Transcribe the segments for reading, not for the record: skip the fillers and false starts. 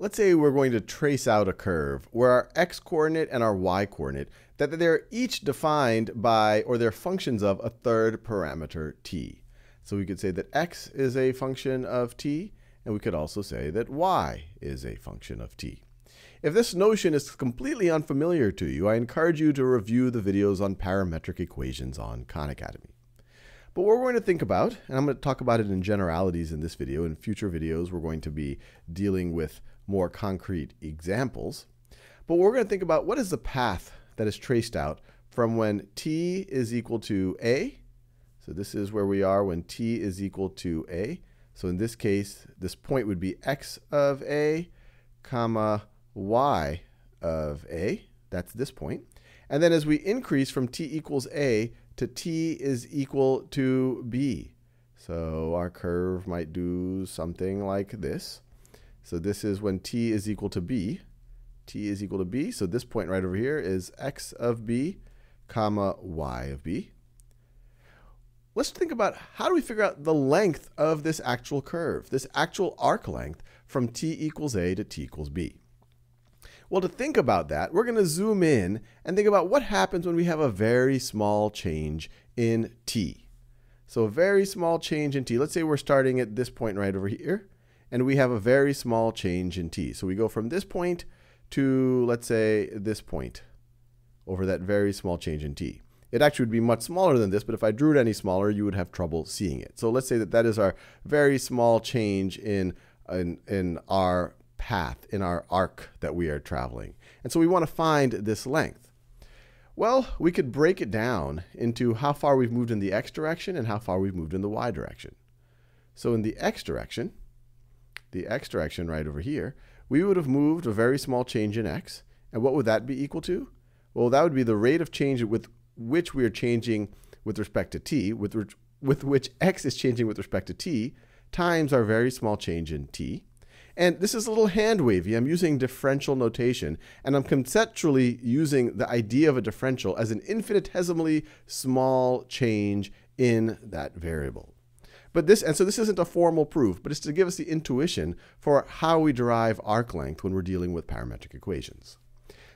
Let's say we're going to trace out a curve where our x-coordinate and our y-coordinate, that they're each defined by, or they're functions of, a third parameter t. So we could say that x is a function of t, and we could also say that y is a function of t. If this notion is completely unfamiliar to you, I encourage you to review the videos on parametric equations on Khan Academy. But what we're going to think about, and I'm going to talk about it in generalities in this video, in future videos we're going to be dealing with more concrete examples, but we're going to think about what is the path that is traced out from when t is equal to a. So this is where we are when t is equal to a. So in this case, this point would be x of a, comma, y of a. That's this point. And then as we increase from t equals a to t is equal to b. So our curve might do something like this. So this is when t is equal to b. t is equal to b. So this point right over here is x of b, comma, y of b. Let's think about how do we figure out the length of this actual curve, this actual arc length from t equals a to t equals b. Well, to think about that, we're going to zoom in and think about what happens when we have a very small change in t. So a very small change in t. Let's say we're starting at this point right over here, and we have a very small change in t. So we go from this point to, let's say, this point over that very small change in t. It actually would be much smaller than this, but if I drew it any smaller, you would have trouble seeing it. So let's say that that is our very small change in our path, in our arc that we are traveling. And so we want to find this length. Well, we could break it down into how far we've moved in the x direction and how far we've moved in the y direction. So in the x direction right over here, we would have moved a very small change in x. And what would that be equal to? Well, that would be the rate of change with which we are changing with respect to t, with which x is changing with respect to t, times our very small change in t. And this is a little hand wavy. I'm using differential notation, and I'm conceptually using the idea of a differential as an infinitesimally small change in that variable. But this, and so this isn't a formal proof, but it's to give us the intuition for how we derive arc length when we're dealing with parametric equations.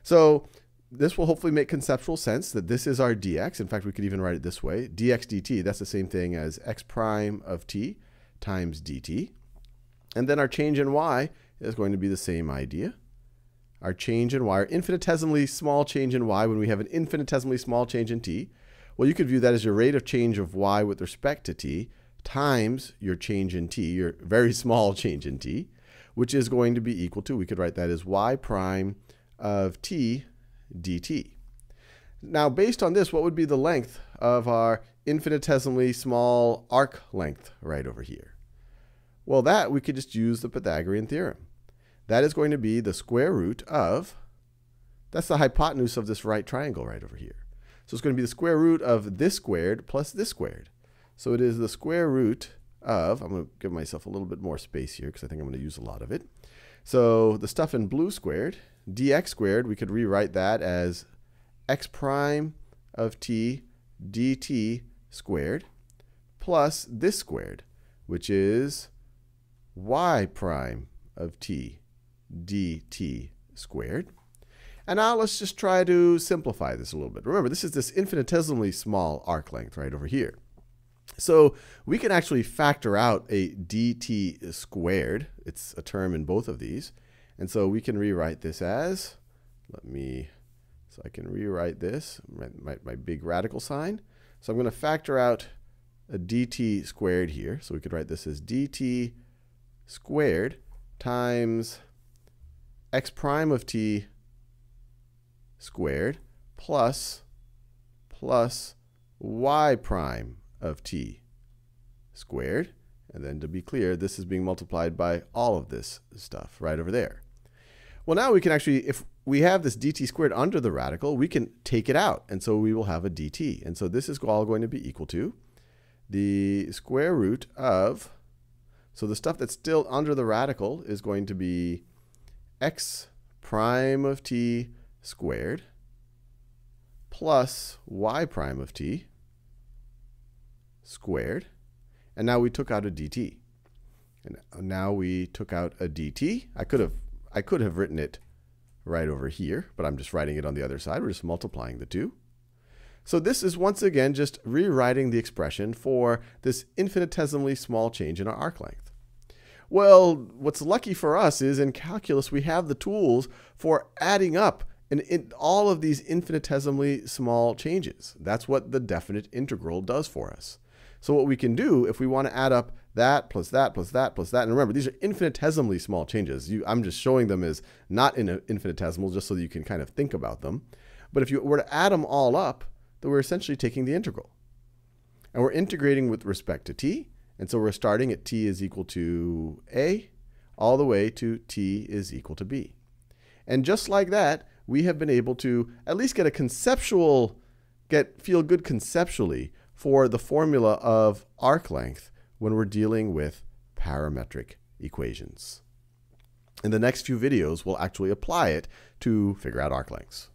So this will hopefully make conceptual sense that this is our dx. In fact, we could even write it this way. dx dt, that's the same thing as x prime of t times dt. And then our change in y is going to be the same idea. Our change in y, our infinitesimally small change in y when we have an infinitesimally small change in t. Well, you could view that as your rate of change of y with respect to t times your change in t, your very small change in t, which is going to be equal to, we could write that as y prime of t dt. Now, based on this, what would be the length of our infinitesimally small arc length right over here? Well, that we could just use the Pythagorean theorem. That is going to be the square root of, that's the hypotenuse of this right triangle right over here. So it's going to be the square root of this squared plus this squared. So it is the square root of, I'm going to give myself a little bit more space here because I think I'm going to use a lot of it. So the stuff in blue squared, dx squared, we could rewrite that as x prime of t dt squared plus this squared, which is y prime of t dt squared. And now let's just try to simplify this a little bit. Remember, this is this infinitesimally small arc length right over here. So we can actually factor out a dt squared. It's a term in both of these. And so we can rewrite this as, so I can rewrite this, my big radical sign. So I'm going to factor out a dt squared here. So we could write this as dt squared times x prime of t squared plus y prime of t squared. And then to be clear, this is being multiplied by all of this stuff right over there. Well, now we can actually, if we have this dt squared under the radical, we can take it out. And so we will have a dt. And so this is all going to be equal to the square root of, so the stuff that's still under the radical is going to be x prime of t squared plus y prime of t squared. And now we took out a dt. I could have I could have written it right over here, but I'm just writing it on the other side. We're just multiplying the two. So this is once again just rewriting the expression for this infinitesimally small change in our arc length. Well, what's lucky for us is in calculus we have the tools for adding up all of these infinitesimally small changes. That's what the definite integral does for us. So what we can do if we want to add up that plus that plus that plus that, and remember these are infinitesimally small changes. I'm just showing them as not in infinitesimal just so that you can kind of think about them. But if you were to add them all up, then we're essentially taking the integral. And we're integrating with respect to t, and so we're starting at t is equal to a all the way to t is equal to b. And just like that, we have been able to at least get a conceptual, feel good conceptually for the formula of arc length when we're dealing with parametric equations. In the next few videos, we'll actually apply it to figure out arc lengths.